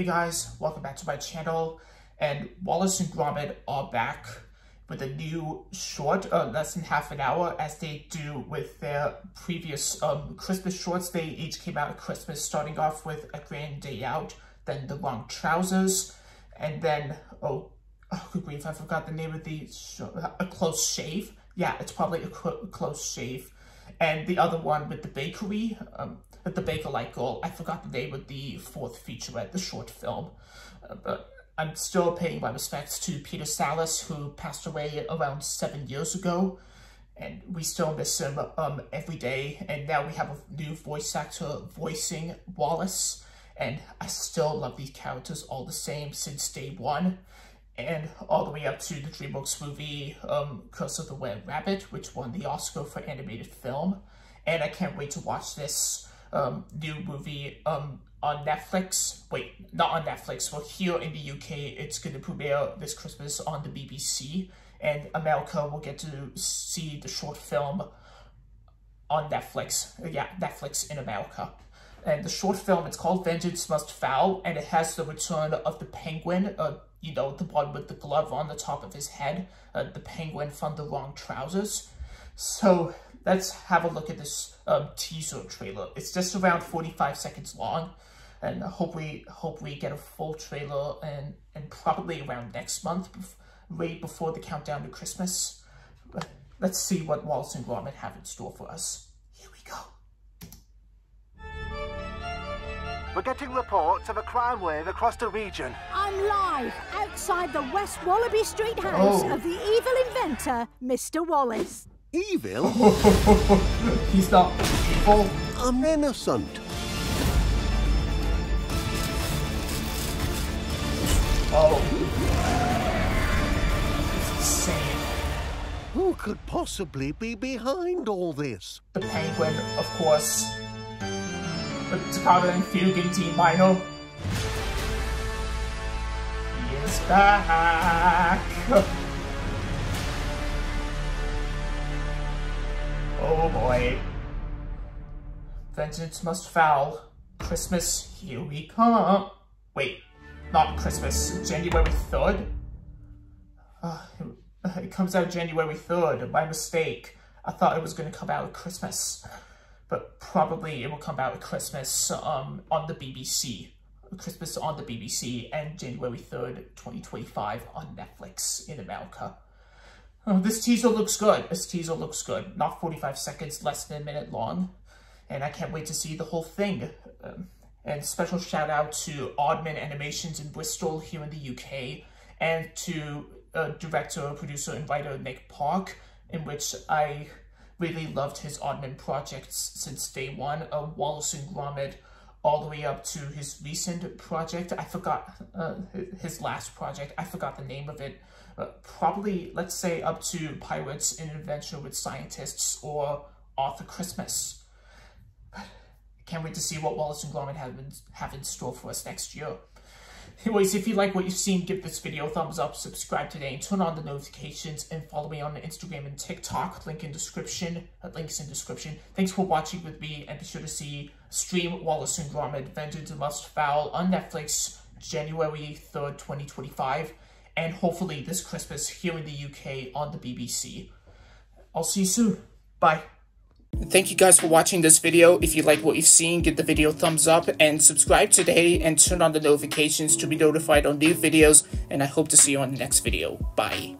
Hey guys, welcome back to my channel, and Wallace and Gromit are back with a new short, less than half an hour, as they do with their previous Christmas shorts. They each came out at Christmas, starting off with A Grand Day Out, then The Wrong Trousers, and then, oh good grief, I forgot the name of the show, A Close Shave. Yeah, it's probably A Close Shave. And the other one with the bakery, the baker-like girl. I forgot the name of the fourth featurette, the short film. But I'm still paying my respects to Peter Salas, who passed away around 7 years ago. And we still miss him every day. And now we have a new voice actor voicing Wallace. And I still love these characters all the same since day one. And all the way up to the DreamWorks movie, Curse of the Were Rabbit, which won the Oscar for animated film. And I can't wait to watch this new movie on Netflix. Wait, not on Netflix. Well, here in the UK, it's going to premiere this Christmas on the BBC. And America will get to see the short film on Netflix. Yeah, Netflix in America. And the short film, it's called Vengeance Most Fowl, and it has the return of the penguin, you know, the one with the glove on the top of his head, the penguin from The Wrong Trousers. So let's have a look at this teaser trailer. It's just around 45 seconds long, and hope we get a full trailer and probably around next month, right before the countdown to Christmas. Let's see what Wallace and Gromit have in store for us. Here we go. We're getting reports of a crime wave across the region. I'm live outside the West Wallaby Street house of the evil inventor, Mr. Wallace. Evil? He's not evil. I'm innocent. Oh. It's insane. Who could possibly be behind all this? The penguin, of course. But Takata and Fugantine Minor. He is back. Oh boy. Vengeance Most Fowl. Christmas, here we come. Wait, not Christmas. January 3rd? It comes out January 3rd. My mistake. I thought it was going to come out at Christmas. But probably it will come out at Christmas on the BBC. Christmas on the BBC and January 3rd, 2025 on Netflix in America. Oh, this teaser looks good. This teaser looks good. Not 45 seconds, less than a minute long. And I can't wait to see the whole thing. And special shout out to Aardman Animations in Bristol here in the UK. And to director, producer, and writer Nick Park, in which I really loved his Aardman projects since day one, Wallace and Gromit, all the way up to his recent project. I forgot his last project. I forgot the name of it. Probably, let's say, up to Pirates in Adventure with Scientists or Arthur Christmas. Can't wait to see what Wallace and Gromit have in store for us next year. Anyways, if you like what you've seen, give this video a thumbs up, subscribe today, and turn on the notifications, and follow me on Instagram and TikTok, links in description. Thanks for watching with me, and be sure to see stream Wallace and Gromit, Vengeance Most Fowl on Netflix, January 3rd, 2025, and hopefully this Christmas here in the UK on the BBC. I'll see you soon. Bye. Thank you guys for watching this video. If you like what you've seen, give the video a thumbs up and subscribe today and turn on the notifications to be notified on new videos. And I hope to see you on the next video. Bye.